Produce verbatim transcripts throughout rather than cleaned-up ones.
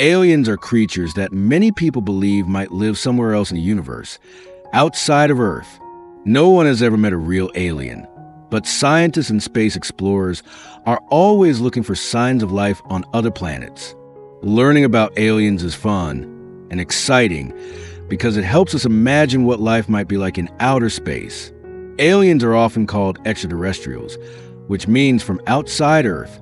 Aliens are creatures that many people believe might live somewhere else in the universe, outside of Earth. No one has ever met a real alien, but scientists and space explorers are always looking for signs of life on other planets. Learning about aliens is fun and exciting because it helps us imagine what life might be like in outer space. Aliens are often called extraterrestrials, which means from outside Earth.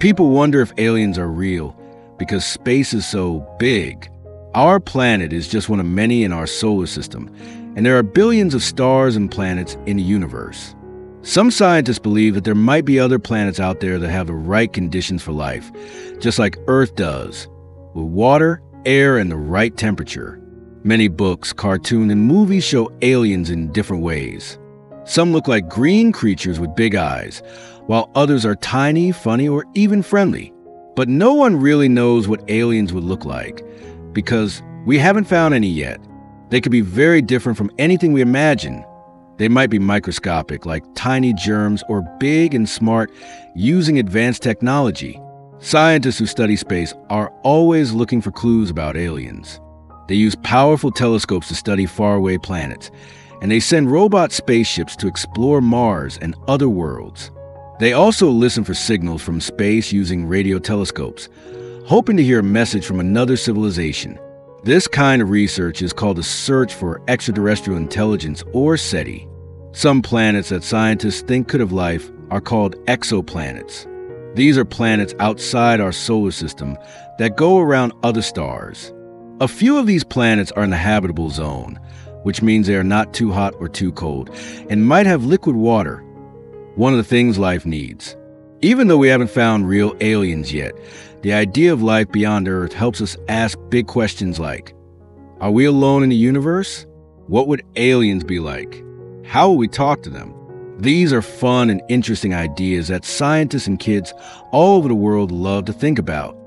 People wonder if aliens are real because space is so big. Our planet is just one of many in our solar system, and there are billions of stars and planets in the universe. Some scientists believe that there might be other planets out there that have the right conditions for life, just like Earth does, with water, air, and the right temperature. Many books, cartoons, and movies show aliens in different ways. Some look like green creatures with big eyes, while others are tiny, funny, or even friendly. But no one really knows what aliens would look like, because we haven't found any yet. They could be very different from anything we imagine. They might be microscopic, like tiny germs, or big and smart, using advanced technology. Scientists who study space are always looking for clues about aliens. They use powerful telescopes to study faraway planets, and they send robot spaceships to explore Mars and other worlds. They also listen for signals from space using radio telescopes, hoping to hear a message from another civilization. This kind of research is called a search for extraterrestrial intelligence, or SETI. Some planets that scientists think could have life are called exoplanets. These are planets outside our solar system that go around other stars. A few of these planets are in the habitable zone, which means they are not too hot or too cold, and might have liquid water, one of the things life needs. Even though we haven't found real aliens yet, the idea of life beyond Earth helps us ask big questions like, are we alone in the universe? What would aliens be like? How will we talk to them? These are fun and interesting ideas that scientists and kids all over the world love to think about.